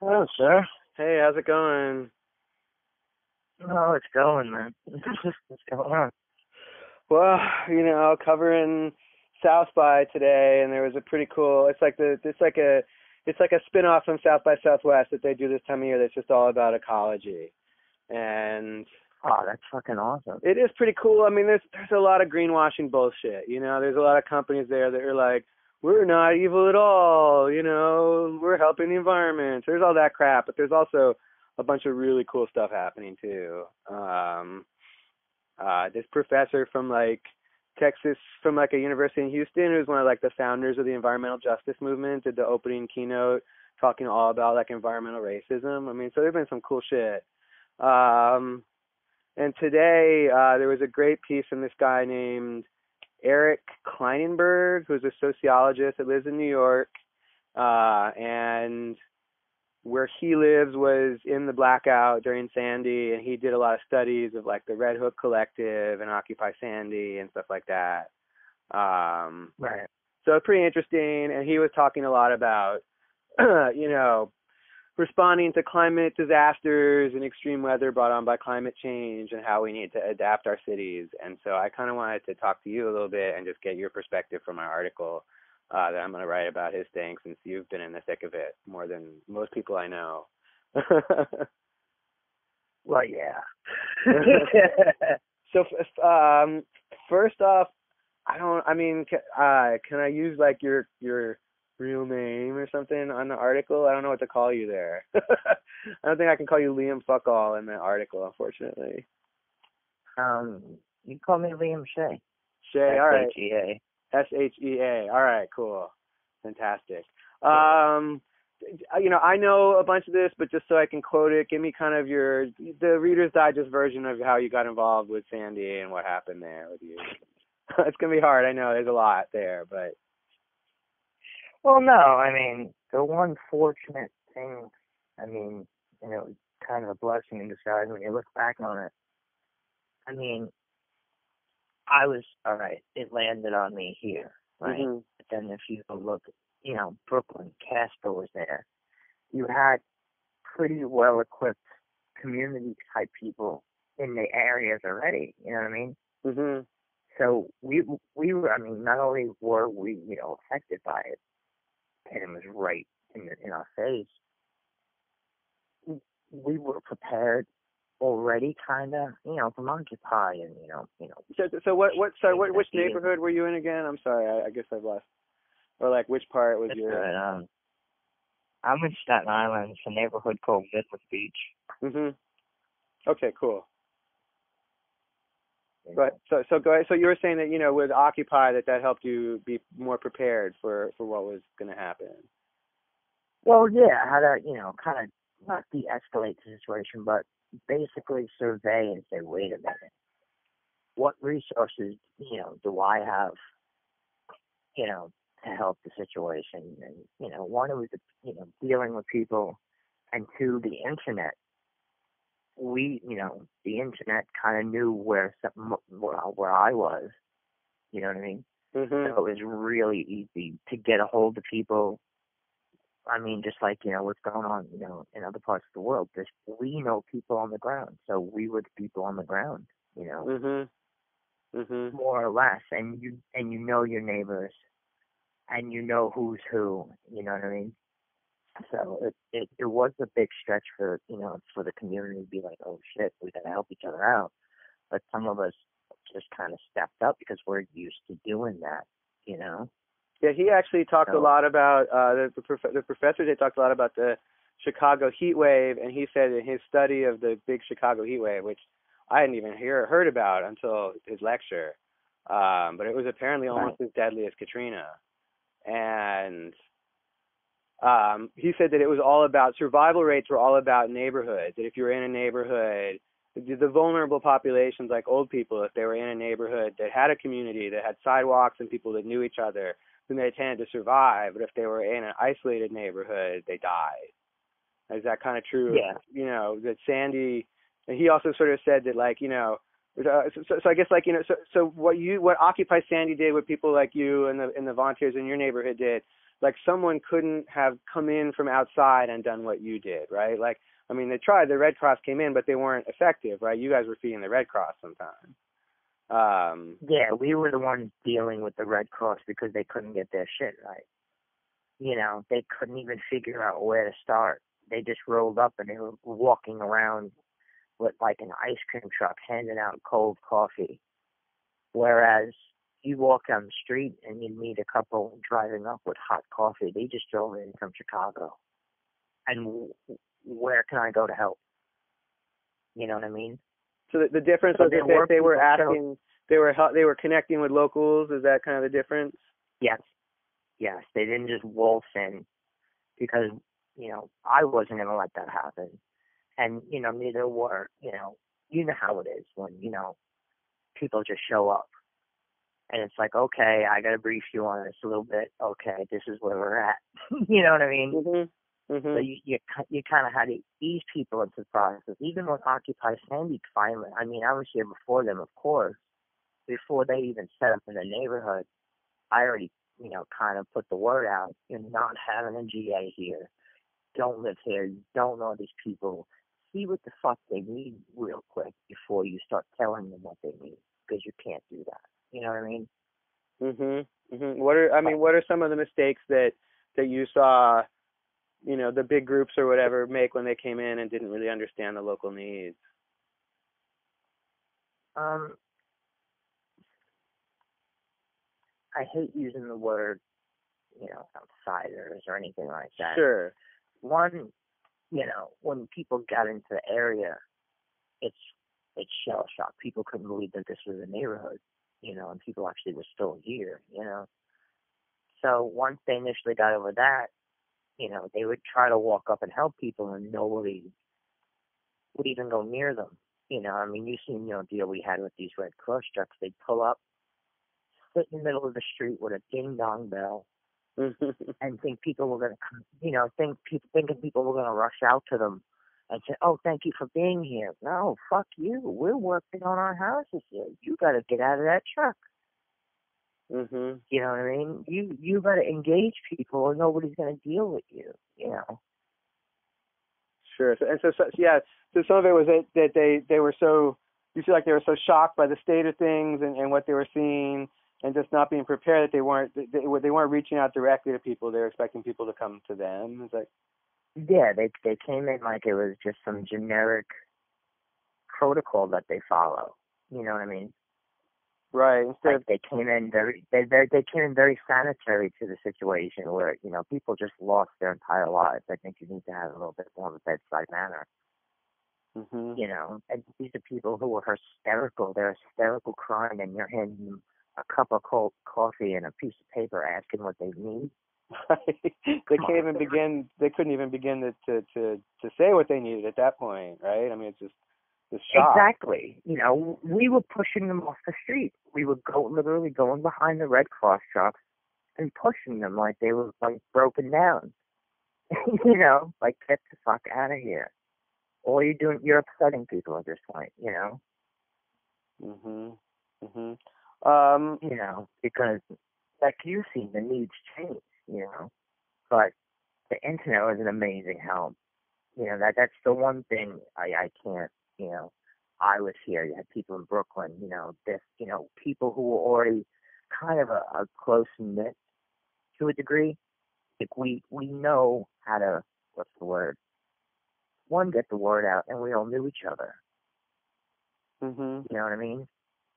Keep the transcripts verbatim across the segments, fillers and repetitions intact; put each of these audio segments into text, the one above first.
Hello, sir. Hey, how's it going? Oh, it's going, man. What's going on? Well, you know, covering South by today, and there was a pretty cool. It's like the. It's like a. It's like a spin-off from South by Southwest that they do this time of year. That's just all about ecology, and. Oh, that's fucking awesome. It is pretty cool. I mean, there's there's a lot of greenwashing bullshit. You know, there's a lot of companies there that are like, we're not evil at all. You know, we're helping the environment. There's all that crap, but there's also a bunch of really cool stuff happening too. Um, uh, this professor from like Texas, from like a university in Houston, who's one of like the founders of the environmental justice movement, did the opening keynote talking all about like environmental racism. I mean, so there's been some cool shit. Um, And today uh, there was a great piece from this guy named Eric Kleinenberg, who's a sociologist that lives in New York. Uh, and where he lives was in the blackout during Sandy. And he did a lot of studies of like the Red Hook Collective and Occupy Sandy and stuff like that. Um, right. So pretty interesting. And he was talking a lot about, you know, responding to climate disasters and extreme weather brought on by climate change and how we need to adapt our cities. And so I kind of wanted to talk to you a little bit and just get your perspective from my article uh, that I'm going to write about his thing, since you've been in the thick of it more than most people I know. Well, yeah. So um, first off, I don't, I mean, uh, can I use like your, your, real name or something on the article? I don't know what to call you there. I don't think I can call you Liam Fuckall in the article, unfortunately. Um, you call me Liam Shea. Shea, all right. S H E A. S H E A, all right, cool. Fantastic. Um, you know, I know a bunch of this, but just so I can quote it, give me kind of your, the Reader's Digest version of how you got involved with Sandy and what happened there with you. It's going to be hard. I know there's a lot there, but well, no, I mean, the one fortunate thing, I mean, you know, kind of a blessing in disguise when you look back on it. I mean, I was, all right, it landed on me here, right? Mm-hmm. But then if you look, you know, Brooklyn, Casper was there. You had pretty well-equipped community-type people in the areas already, you know what I mean? Mm-hmm. So we, we were, I mean, not only were we, you know, affected by it, and it was right in, the, in our face. We, we were prepared already, kind of, you know, from Occupy, and you know, you know. So, so what, what, sorry, what, which neighborhood were you in again? I'm sorry, I, I guess I've lost. Or like, which part was your? Right, um, I'm in Staten Island. It's a neighborhood called Midwood Beach. Mhm. Okay, cool. Right. So, so go ahead. So you were saying that, you know, with Occupy, that that helped you be more prepared for, for what was going to happen. Well, yeah, how to, you know, kind of not de-escalate the situation, but basically survey and say, wait a minute, what resources, you know, do I have, you know, to help the situation? And, you know, one, it was, you know, dealing with people, and two, the internet. We, you know, the internet kind of knew where some, where, where I was, you know what I mean? Mm-hmm. So it was really easy to get a hold of people. I mean, just like, you know, what's going on, you know, in other parts of the world. Just, we know people on the ground, so we were the people on the ground, you know, mm-hmm. Mm-hmm. more or less. And you, and you know your neighbors, and you know who's who, you know what I mean? So it, it it was a big stretch for, you know, for the community to be like, oh shit, we gotta help each other out. But some of us just kind of stepped up because we're used to doing that, you know. Yeah, he actually talked so, a lot about uh, the the, prof- the professor. They talked a lot about the Chicago heat wave, and he said in his study of the big Chicago heat wave, which I hadn't even hear heard about until his lecture, um, but it was apparently almost right. as deadly as Katrina, and. Um, he said that it was all about survival rates were all about neighborhoods. That if you were in a neighborhood, the, the vulnerable populations like old people, if they were in a neighborhood that had a community, that had sidewalks and people that knew each other, then they tended to survive. But if they were in an isolated neighborhood, they died. Is that kind of true? Yeah. You know, that Sandy, and he also sort of said that like, you know, Uh, so, so, so I guess like, you know, so, so what you, what Occupy Sandy did, what people like you and the, and the volunteers in your neighborhood did like someone couldn't have come in from outside and done what you did, right? Like, I mean, they tried, the Red Cross came in, but they weren't effective, right? You guys were feeding the Red Cross sometimes. Um, yeah, we were the ones dealing with the Red Cross because they couldn't get their shit right. You know, they couldn't even figure out where to start. They just rolled up and they were walking around with like an ice cream truck handing out cold coffee. Whereas you walk down the street and you meet a couple driving up with hot coffee. They just drove in from Chicago. And where can I go to help? You know what I mean? So the, the difference was so that they, they were asking, they were they were connecting with locals. Is that kind of the difference? Yes, yes. They didn't just waltz in because, you know, I wasn't going to let that happen, and you know, neither were you know, you know how it is when you know people just show up, and it's like, okay, I got to brief you on this a little bit. Okay, this is where we're at. You know what I mean? Mm-hmm. Mm-hmm. So you you, you kind of had to ease people into the process. Even when Occupy Sandy finally, I mean, I was here before them, of course. Before they even set up in the neighborhood, I already, you know, kind of put the word out. You're not having a G A here. Don't live here. You don't know these people. See what the fuck they need real quick before you start telling them what they need, because you can't do that. You know what I mean? Mm-hmm. Mm-hmm. What are I mean? What are some of the mistakes that that you saw? You know, the big groups or whatever make when they came in and didn't really understand the local needs? Um, I hate using the word, you know, outsiders or anything like that. Sure. One, you know, when people got into the area, it's, it's shell-shock. People couldn't believe that this was a neighborhood, you know, and people actually were still here, you know. So once they initially got over that, you know, they would try to walk up and help people, and nobody would even go near them. You know, I mean, you've seen, you know, the deal we had with these Red Cross trucks. They'd pull up, sit in the middle of the street with a ding-dong bell, and think people were going to, you know, think people, thinking people were going to rush out to them and say, oh, thank you for being here. No, fuck you. We're working on our houses here. You got to get out of that truck. Mm-hmm. You know what I mean? You you got to engage people, or nobody's going to deal with you. You know. Sure. So, and so, so yeah. So some of it was that, that they they were so you feel like they were so shocked by the state of things and, and what they were seeing, and just not being prepared that they weren't they, they weren't reaching out directly to people. They were expecting people to come to them. It's like, yeah, they they came in like it was just some generic protocol that they follow. You know what I mean? Right. Instead, like they came in very, they, they they came in very sanitary to the situation where, you know, people just lost their entire lives. I think you need to have a little bit more of a bedside manner. Mm-hmm. You know, and these are people who are hysterical. They're hysterical crying, and you're handing them a cup of cold coffee and a piece of paper asking what they need. Right. They can't even begin. They couldn't even begin to, to to to say what they needed at that point, right? I mean, it's just. Exactly. You know, we were pushing them off the street. We were go, literally going behind the Red Cross shops and pushing them like they were like broken down. You know, like, get the fuck out of here. Or you're doing, you're upsetting people at this point. You know. Mhm. Mhm. Um. You know, because like you see, the needs change. You know, but the internet was an amazing help. You know, that that's the one thing I I can't. You know, I was here. You had people in Brooklyn. You know, this. You know, people who were already kind of a, a close knit to a degree. Like we we know how to what's the word? One, get the word out, and we all knew each other. Mm-hmm. You know what I mean?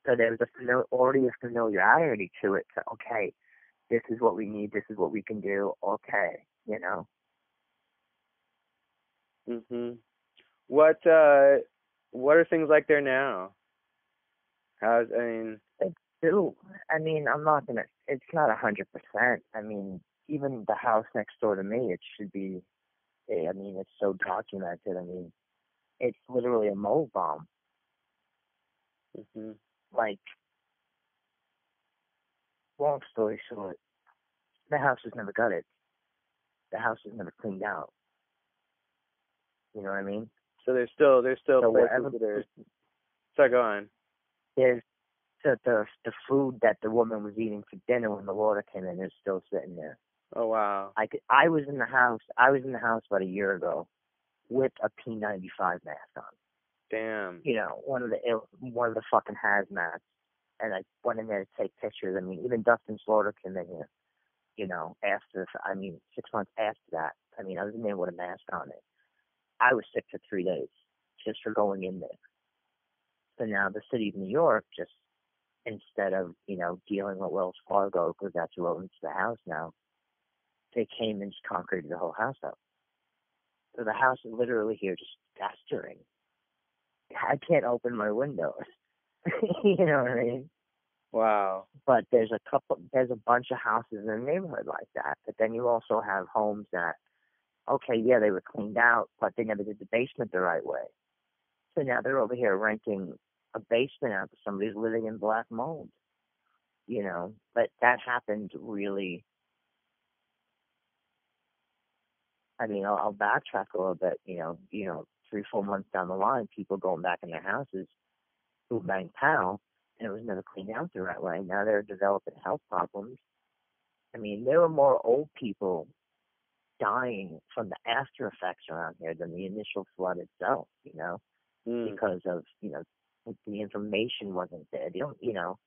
So there was a familiar, already a familiarity to it. So okay, this is what we need. This is what we can do. Okay, you know. Mhm. What uh. What are things like there now? How's, I mean... It's still, I mean, I'm not going to... It's not one hundred percent. I mean, even the house next door to me, it should be... I mean, it's so documented. I mean, it's literally a mold bomb. Mm-hmm. Like, long story short, the house was never gutted. The house was never cleaned out. You know what I mean? So there's still there's still so places that are stuck on. There's the, the the food that the woman was eating for dinner when the water came in is still sitting there. Oh wow! I could, I was in the house. I was in the house about a year ago with a P ninety-five mask on. Damn. You know, one of the one of the fucking hazmats, and I went in there to take pictures. I mean, even Dustin Slaughter came in here. You know, after I mean, six months after that, I mean, I was in there with a mask on it. I was sick for three days just for going in there. So now the city of New York just, instead of, you know, dealing with Wells Fargo, because that's who owns the house now, they came and just concreted the whole house up. So the house is literally here just festering. I can't open my windows. You know what I mean? Wow. But there's a couple, there's a bunch of houses in the neighborhood like that. But then you also have homes that, okay, yeah, they were cleaned out, but they never did the basement the right way. So now they're over here renting a basement out to somebody's living in black mold, you know. But that happened really. I mean, I'll, I'll backtrack a little bit. You know, you know, three, four months down the line, people going back in their houses, who bang pow, and it was never cleaned out the right way. Now they're developing health problems. I mean, there were more old people dying from the after effects around here than the initial flood itself. You know, mm. because of you know. The information wasn't there. You don't, you know.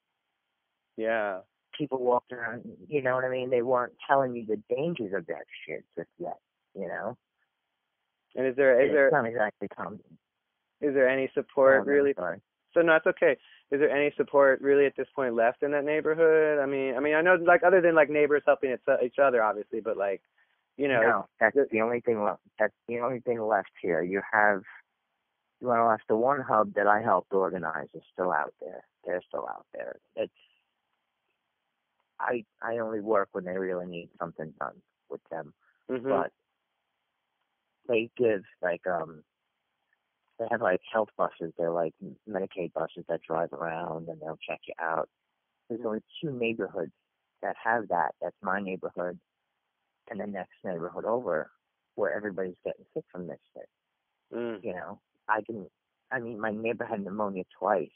Yeah. People walked around. You know what I mean? They weren't telling you the dangers of that shit just yet. You know. And is there is it's there not exactly common. Is there any support oh, really? Sorry. So no, it's okay. Is there any support really at this point left in that neighborhood? I mean, I mean, I know like other than like neighbors helping each other, obviously, but like, you know. No, that's the only thing left. That's the only thing left here. You have. Well, that's the one hub that I helped organize is still out there. They're still out there. It's I I only work when they really need something done with them. Mm-hmm. But they give like um they have like health buses. They're like Medicaid buses that drive around and they'll check you out. There's only two neighborhoods that have that. That's my neighborhood and the next neighborhood over where everybody's getting sick from this shit. Mm. You know. I didn't, I mean, my neighbor had pneumonia twice.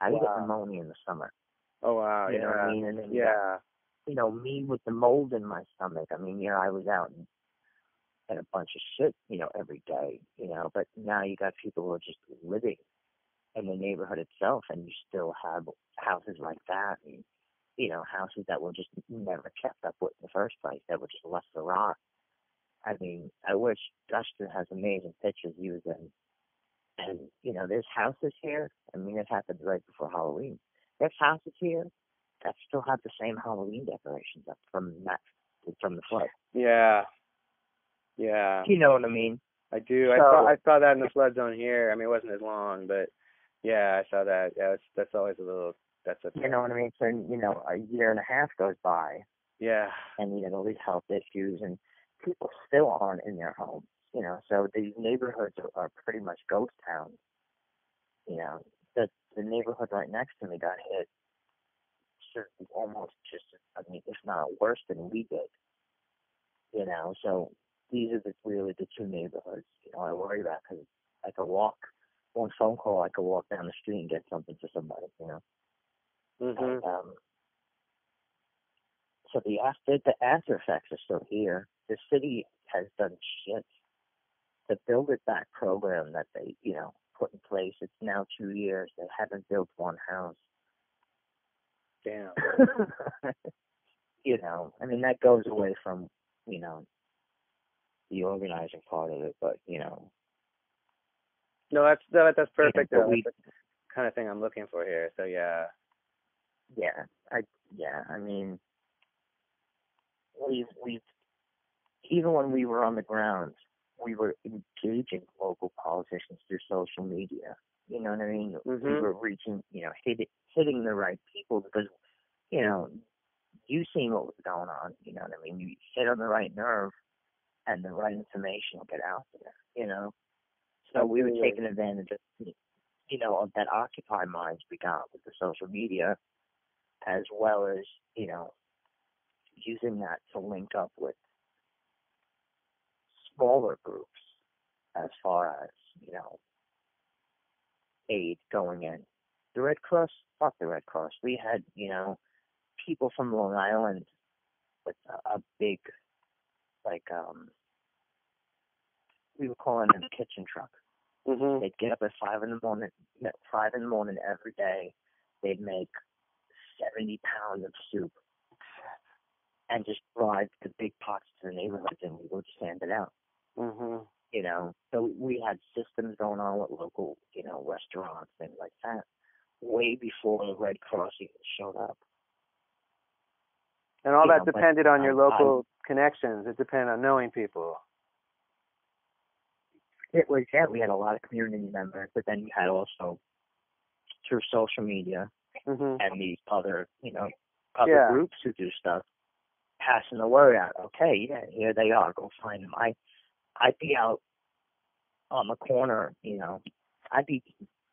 I wow. got pneumonia in the summer. Oh, wow. You yeah. know what I mean? And then, yeah. you know, me with the mold in my stomach. I mean, yeah, I was out and had a bunch of shit, you know, every day, you know, but now you got people who are just living in the neighborhood itself and you still have houses like that and, you know, houses that were just never kept up with in the first place, that were just left to rot. I mean, I wish Dustin has amazing pictures he was in. And, you know, there's houses here. I mean, it happened right before Halloween. There's houses here that still have the same Halloween decorations up from that, from the flood. Yeah. Yeah. You know what I mean? I do. So, I, saw, I saw that in the flood zone here. I mean, it wasn't as long, but, yeah, I saw that. Yeah, that's, that's always a little, that's a thing. You know what I mean? So, you know, a year and a half goes by. Yeah. And, you know, all these health issues, and people still aren't in their homes. You know, so these neighborhoods are, are pretty much ghost towns. You know, the the neighborhood right next to me got hit almost just, I mean, if not worse than we did. You know, so these are the, really the two neighborhoods, you know, I worry about because I could walk, one phone call, I could walk down the street and get something for somebody, you know. Mm-hmm. And, um, so the after, the after effects are still here. The city has done shit. The Build It Back program that they, you know, put in place, it's now two years. They haven't built one house. Damn. You know, I mean, that goes away from, you know, the organizing part of it, but, you know. No, that's that, that's perfect. You know, we, that's the kind of thing I'm looking for here, so yeah. Yeah, I, yeah, I mean, we've, we've, even when we were on the ground, we were engaging local politicians through social media. You know what I mean? Mm-hmm. We were reaching, you know, hit, hitting the right people because, you know, you seen what was going on. You know what I mean? You hit on the right nerve and the right information will get out there, you know? So we were taking advantage of, you know, of that Occupy minds we got with the social media as well as, you know, using that to link up with smaller groups as far as, you know, aid going in. The Red Cross, fuck the Red Cross. We had, you know, people from Long Island with a, a big, like, um, we were calling it a kitchen truck. Mm-hmm. They'd get up at five in the morning, five in the morning every day. They'd make seventy pounds of soup and just drive the big pots to the neighborhoods, and we would just hand it out. Mm-hmm. You know, so we had systems going on with local, you know, restaurants, things like that, way before the Red Cross even showed up. And all you that know, depended but, on your um, local I, connections. It depended on knowing people. It was, yeah, we had a lot of community members, but then you had also through social media mm-hmm. and these other, you know, other yeah. groups who do stuff, passing the word out. Okay, yeah, here they are. Go find them. I, I'd be out on the corner, you know. I'd be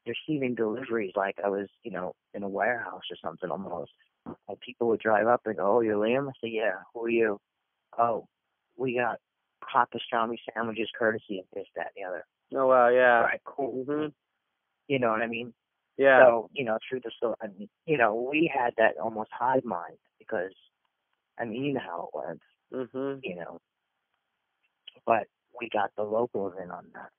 receiving deliveries like I was, you know, in a warehouse or something almost. And people would drive up and go, oh, you're Liam? I said, yeah, who are you? Oh, we got hot pastrami sandwiches, courtesy of this, that, and the other. Oh, wow, yeah. Right, cool. Mm-hmm. You know what I mean? Yeah. So, you know, through the store, I mean, you know, we had that almost hive mind because, I mean, you know how it was, mm-hmm. you know. But we got the locals in on that,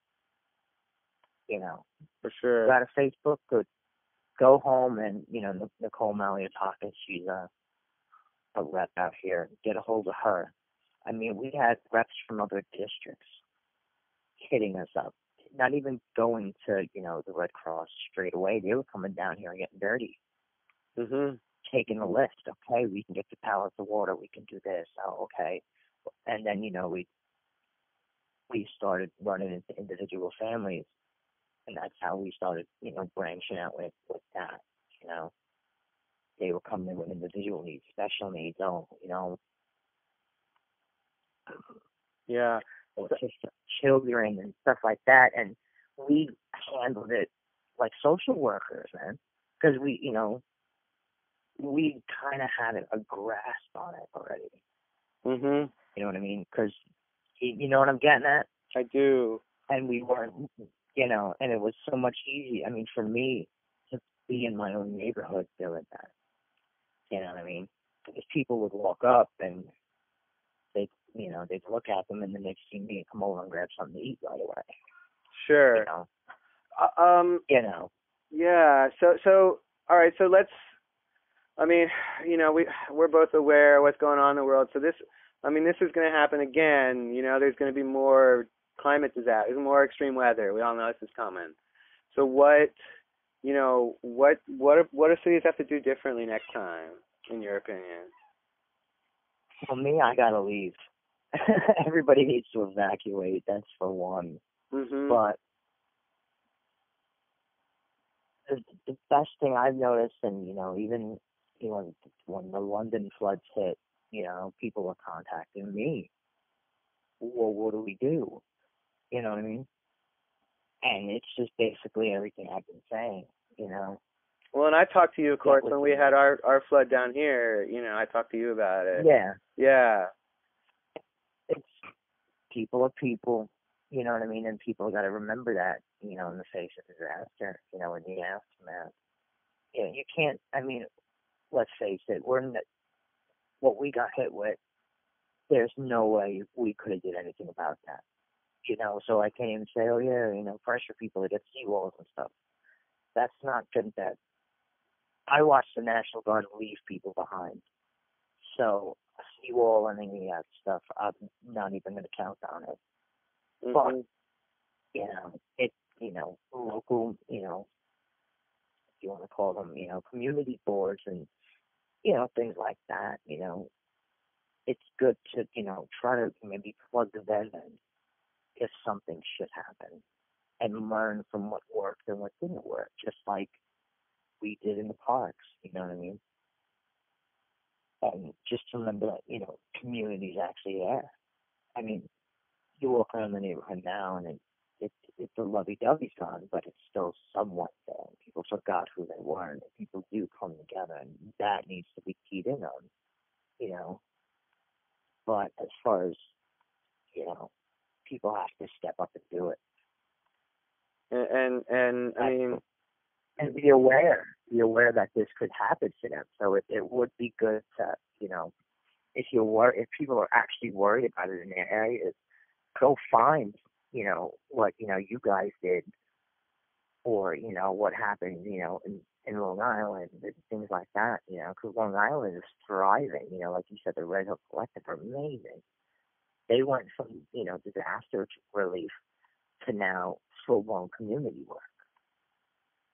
you know. For sure. Got a Facebook group. Go home and, you know, Nicole Maliotakis, she's a, a rep out here. Get a hold of her. I mean, we had reps from other districts hitting us up, not even going to, you know, the Red Cross straight away. They were coming down here and getting dirty, mm-hmm. taking a list. Okay, we can get the pallets of water. We can do this. Oh, okay. And then, you know, we we started running into individual families. And that's how we started, you know, branching out with, with that, you know. They were coming in with individual needs, special needs, oh, you know. Yeah. Or just children and stuff like that. And we handled it like social workers, man. Because we, you know, we kind of had a, a grasp on it already. Mm-hmm. You know what I mean? Because, you know what I'm getting at? I do. And we weren't... You know, and it was so much easier. I mean, for me to be in my own neighborhood doing that. You know what I mean? Because people would walk up and they, you know, they'd look at them and then they'd see me and come over and grab something to eat right away. Sure. You know. Uh, um. You know. Yeah. So so all right. So let's. I mean, you know, we we're both aware of what's going on in the world. So this, I mean, this is going to happen again. You know, there's going to be more. Climate disaster, more extreme weather. We all know this is coming. So what, you know, what what what do cities have to do differently next time, in your opinion? For me, I gotta leave. Everybody needs to evacuate. That's for one. Mm-hmm. But the, the best thing I've noticed, and you know, even you know, when the London floods hit, you know, people were contacting me. Well, what do we do? You know what I mean? And it's just basically everything I've been saying, you know. Well, and I talked to you, of course, when we had our, our flood down here. You know, I talked to you about it. Yeah. Yeah. It's people are people, you know what I mean? And people got to remember that, you know, in the face of disaster, you know, in the aftermath. You know, you can't, I mean, let's face it, we're in the, what we got hit with, there's no way we could have did anything about that. You know, so I can't even say, oh, yeah, you know, pressure people to get seawalls and stuff. That's not good. That I watched the National Guard leave people behind. So a seawall and any of that stuff, I'm not even going to count on it. Mm-hmm. But, you know, it, you know, local, you know, if you want to call them, you know, community boards and, you know, things like that, you know, it's good to, you know, try to maybe plug them in. If something should happen, and learn from what worked and what didn't work, just like we did in the parks, you know what I mean? And just remember that, you know, community's actually there. I mean, you walk around the neighborhood now, and it, it, it's a lovey-dovey gone, but it's still somewhat there. People forgot who they were, and people do come together, and that needs to be keyed in on, you know? But as far as, you know, people have to step up and do it, and and I mean, and be aware, be aware that this could happen to them. So it, it would be good to, you know, if you're wor- if people are actually worried about it in their area, is go find, you know, what, you know, you guys did, or, you know, what happened, you know, in, in Long Island and things like that, you know, because Long Island is thriving, you know, like you said, the Red Hook Collective are amazing. They went from, you know, disaster relief to now full-blown community work,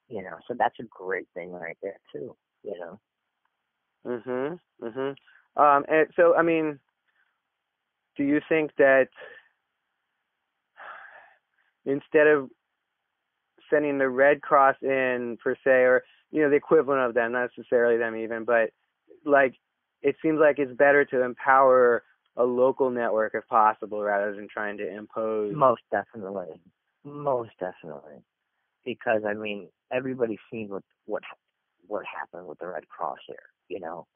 you know, so that's a great thing right there too, you know. Mhm, mhm. Um, and so, I mean, do you think that instead of sending the Red Cross in per se, or, you know, the equivalent of them, not necessarily them even, but like it seems like it's better to empower a local network if possible rather than trying to impose? Most definitely, most definitely, because I mean everybody's seen what what what happened with the Red Cross here. You know,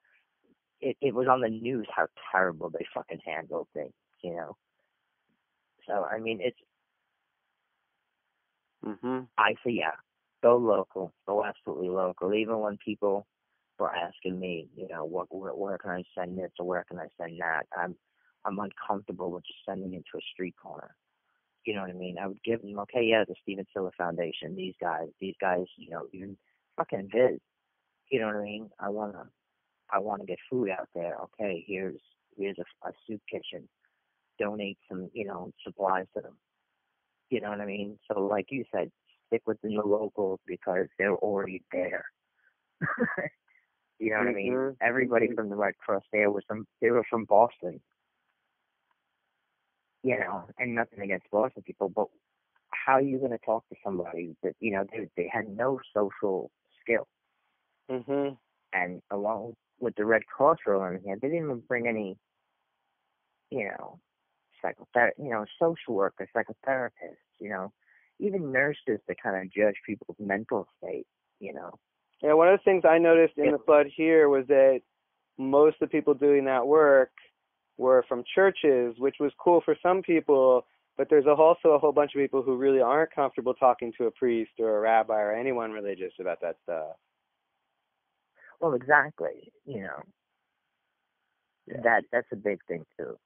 it it was on the news how terrible they fucking handled things. You know, so I mean it's. Mm-hmm. I say, yeah, go local, go absolutely local. Even when people were asking me, you know, what, where, where can I send this or where can I send that, I'm, I'm uncomfortable with just sending it to a street corner. You know what I mean? I would give them, okay, yeah, the Stephen Siller Foundation, these guys, these guys, you know, even fucking Viz. You know what I mean? I wanna, I wanna get food out there. Okay, here's here's a, a soup kitchen. Donate some, you know, supplies to them. You know what I mean? So, like you said, stick within the locals because they're already there. You know what mm-hmm. I mean? Everybody mm-hmm. from the Red Cross there was from they were from Boston. You know, and nothing against Boston people, but how are you going to talk to somebody that, you know, they they had no social skills? Mm-hmm. And along with the Red Cross rolling here, they didn't even bring any, you know. Psychotherapy, you know, social workers, psychotherapists, you know, even nurses that kind of judge people's mental state, you know. Yeah, one of the things I noticed in yeah. the flood here was that most of the people doing that work were from churches, which was cool for some people, but there's also a whole bunch of people who really aren't comfortable talking to a priest or a rabbi or anyone religious about that stuff. Well, exactly, you know. Yeah. That that's a big thing, too.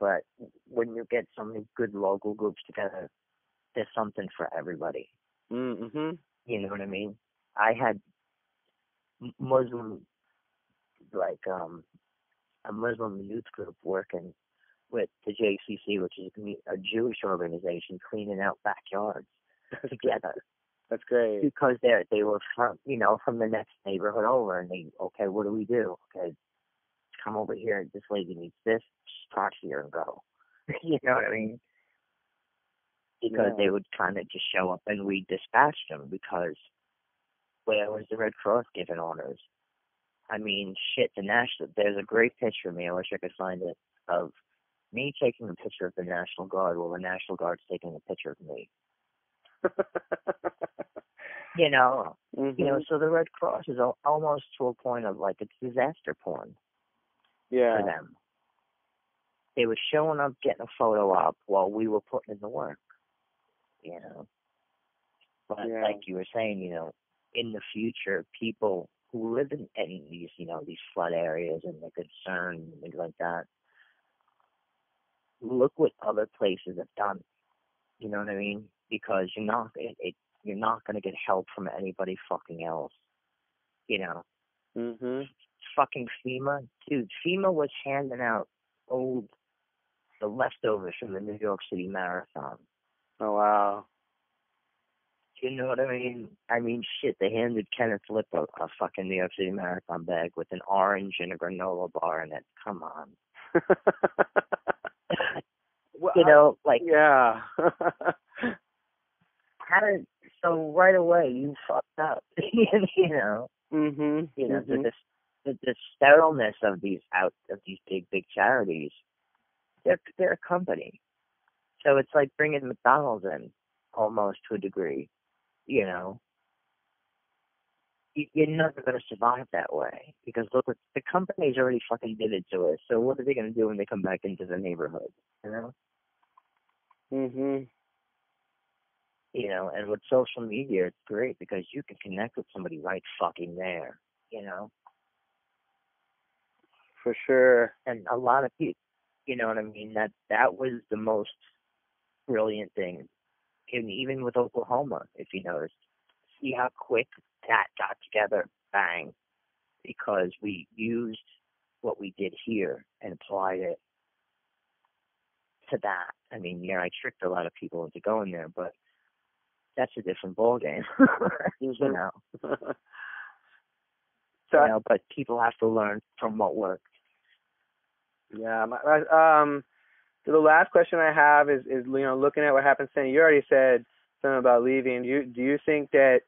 But when you get so many good local groups together, there's something for everybody. Mm-hmm. You know what I mean? I had Muslim, like um, a Muslim youth group working with the J C C, which is a Jewish organization, cleaning out backyards together. That's great. Because they they were from, you know, from the next neighborhood over, and they, okay, what do we do? Okay, come over here, this lady needs this, talk here and go. You know what I mean? Because yeah. they would kind of just show up and we dispatched them because where was the Red Cross giving orders? I mean, shit, the National, there's a great picture of me, I wish I could find it, of me taking a picture of the National Guard while the National Guard's taking a picture of me. You know, mm-hmm. you know, so the Red Cross is almost to a point of like it's disaster porn. Yeah. For them. They were showing up, getting a photo op while we were putting in the work, you know. But yeah. like you were saying, you know, in the future, people who live in, in these, you know, these flood areas and the concern and things like that, look what other places have done. You know what I mean? Because you're not it, it you're not going to get help from anybody fucking else, you know. Mhm. Fucking FEMA, dude. FEMA was handing out old the leftovers from the New York City Marathon. Oh wow! You know what I mean? I mean, shit. They handed Kenneth Lip a, a fucking New York City Marathon bag with an orange and a granola bar in it. Come on. Well, you know, like yeah. How did so right away you fucked up? You know. Mhm. You know mm-hmm. this. The, the sterileness of these out of these big big charities, they're they're a company, so it's like bringing McDonald's in almost to a degree, you know. You, you're never going to survive that way because look, what, the company's already fucking did it to us. So what are they going to do when they come back into the neighborhood? You know. Mhm. You know, and with social media, it's great because you can connect with somebody right fucking there. You know. for sure. And a lot of people, you know what I mean? That that was the most brilliant thing. And even with Oklahoma, if you noticed, see how quick that got together, bang, because we used what we did here and applied it to that. I mean, yeah, I tricked a lot of people into going there, but that's a different ballgame, you know. So you know, but people have to learn from what worked. Yeah. My, um, so the last question I have is, is, you know, looking at what happened to Sandy, you already said something about leaving. Do you, do you think that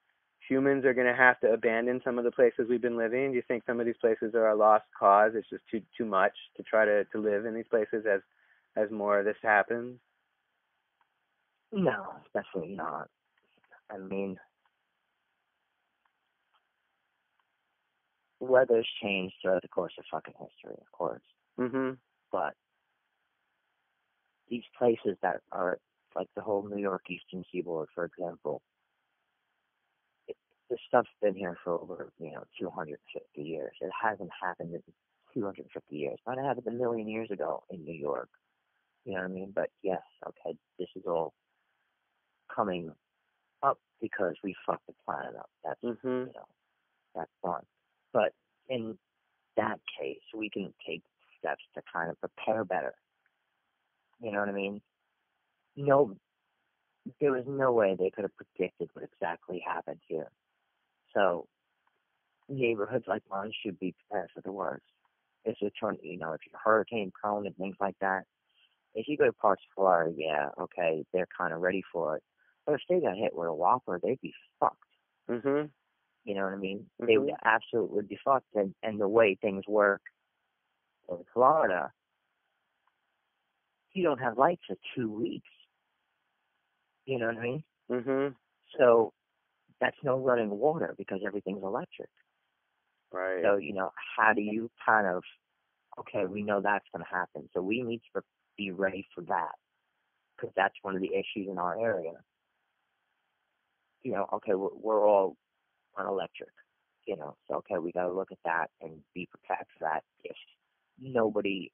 humans are going to have to abandon some of the places we've been living? Do you think some of these places are a lost cause? It's just too too much to try to, to live in these places as, as more of this happens? No, definitely not. I mean, weather's changed throughout the course of fucking history, of course. Mm-hmm. But these places that are, like the whole New York Eastern Seaboard, for example, it, this stuff's been here for over, you know, two hundred fifty years. It hasn't happened in two hundred fifty years. Might have happened a million years ago in New York. You know what I mean? But yes, okay, this is all coming up because we fucked the planet up. That's, mm-hmm. you know, that's fun. But in that case, we can take steps to kind of prepare better. You know what I mean? No, there was no way they could have predicted what exactly happened here. So neighborhoods like mine should be prepared for the worst. If you're trying, you know, if you're hurricane prone and things like that, if you go to parts of Florida, yeah, okay, they're kind of ready for it. But if they got hit with a whopper, they'd be fucked. Mm-hmm. You know what I mean? Mm-hmm. They would absolutely would be fucked. And, and the way things work in Florida, you don't have lights for two weeks. You know what I mean? Mm-hmm. So that's no running water because everything's electric. Right. So, you know, how do you kind of, okay, we know that's going to happen. So we need to be ready for that because that's one of the issues in our area. You know, okay, we're, we're all on electric, you know, so, okay, we got to look at that and be prepared for that if nobody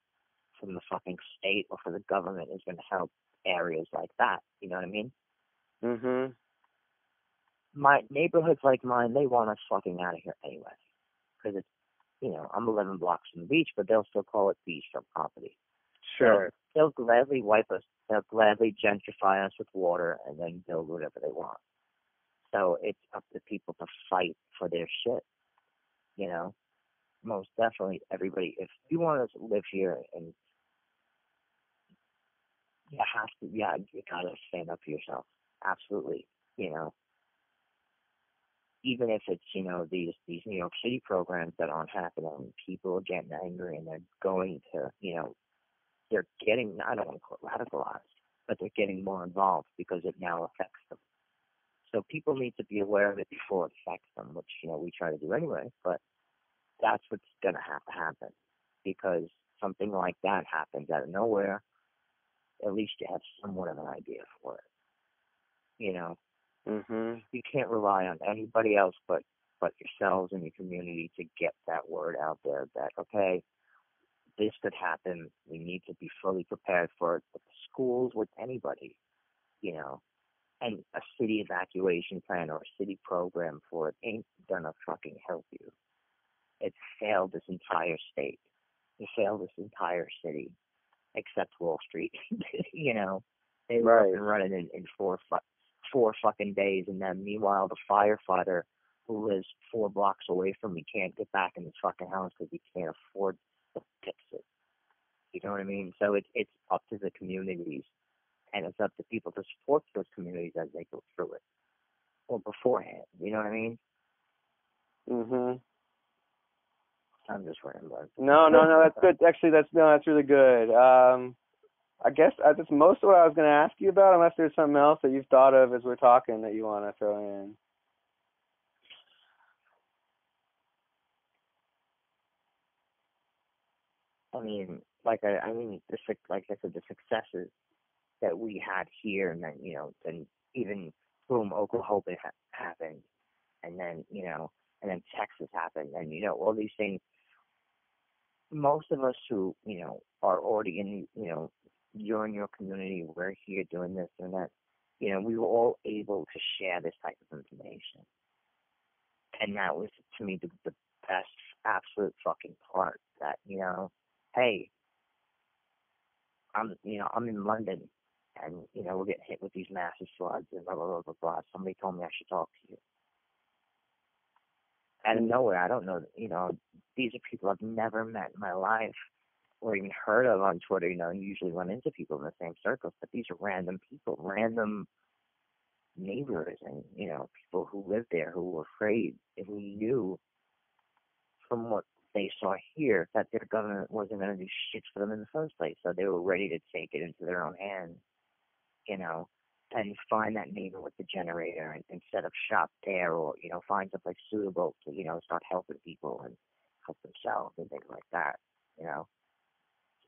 from the fucking state or from the government is going to help areas like that. You know what I mean? Mm-hmm. My neighborhoods like mine, they want us fucking out of here anyway because it's, you know, I'm eleven blocks from the beach, but they'll still call it beachfront property. Sure. They'll, they'll gladly wipe us. They'll gladly gentrify us with water and then build whatever they want. So it's up to people to fight for their shit, you know? Most definitely, everybody. If you want us to live here, and you have to, yeah, you gotta stand up for yourself. Absolutely, you know. Even if it's, you know, these these New York City programs that aren't happening, people are getting angry and they're going to, you know, they're getting. I don't want to call it radicalized, but they're getting more involved because it now affects them. So people need to be aware of it before it affects them, which, you know, we try to do anyway. But that's what's going to have to happen because something like that happens out of nowhere. At least you have somewhat of an idea for it. You know, mm-hmm. You can't rely on anybody else but, but yourselves and your community to get that word out there that, okay, this could happen. We need to be fully prepared for it. But the schools, with anybody, you know, and a city evacuation plan or a city program for it ain't going to fucking help you. It failed this entire state. It failed this entire city, except Wall Street. You know, they were right. up and running in, in four, fu- four fucking days, and then meanwhile, the firefighter who lives four blocks away from me can't get back in his fucking house because he can't afford to fix it. You know what I mean? So it, it's up to the communities, and it's up to people to support those communities as they go through it, or beforehand. You know what I mean? Mm-hmm. I'm just rambling. No, no, no, that's good. Actually, that's no, that's really good. Um, I guess uh, that's most of what I was going to ask you about, unless there's something else that you've thought of as we're talking that you want to throw in. I mean, like I, I mean, the, like I said, the successes that we had here, and then you know, then even boom, Oklahoma ha- happened, and then you know, and then Texas happened, and you know, all these things. most of us who, you know, are already in, you know, you're in your community, we're here doing this and that, you know, we were all able to share this type of information. And that was, to me, the, the best absolute fucking part, that, you know, hey, I'm, you know, I'm in London, and, you know, we're getting hit with these massive floods and blah, blah, blah, blah, blah. Somebody told me I should talk to you. Out of nowhere, I don't know, you know, these are people I've never met in my life or even heard of on Twitter. You know, you usually run into people in the same circles, but these are random people, random neighbors and, you know, people who lived there who were afraid and who knew from what they saw here that their government wasn't going to do shit for them in the first place. So they were ready to take it into their own hands, you know, and find that neighbor with the generator and, and set up shop there, or, you know, find someplace suitable to, you know, start helping people and help themselves and things like that, you know.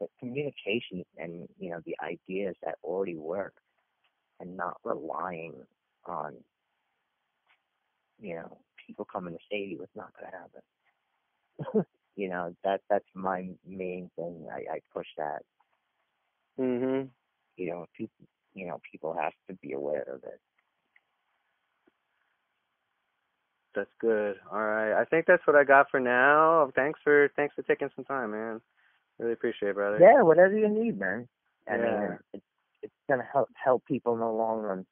But communication and, you know, the ideas that already work and not relying on, you know, people coming to save you, it's not going to happen. You know, that that's my main thing. I, I push that. Mm-hmm. You know, people, you know, people have to be aware of it. That's good. All right, I think that's what I got for now. Thanks for thanks for taking some time, man. Really appreciate it, brother. Yeah, whatever you need, man. I yeah. mean, it's, it's gonna help help people in the long run